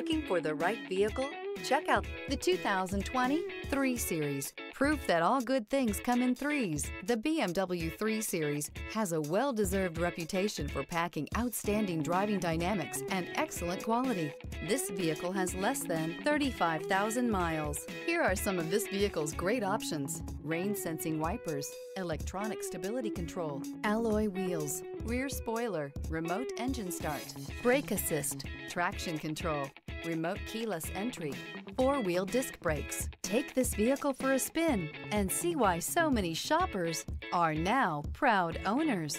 Looking for the right vehicle? Check out the 2020 3 Series. Proof that all good things come in threes. The BMW 3 Series has a well-deserved reputation for packing outstanding driving dynamics and excellent quality. This vehicle has less than 35,000 miles. Here are some of this vehicle's great options: rain-sensing wipers, electronic stability control, alloy wheels, rear spoiler, remote engine start, brake assist, traction control, remote keyless entry, four-wheel disc brakes. Take this vehicle for a spin and see why so many shoppers are now proud owners.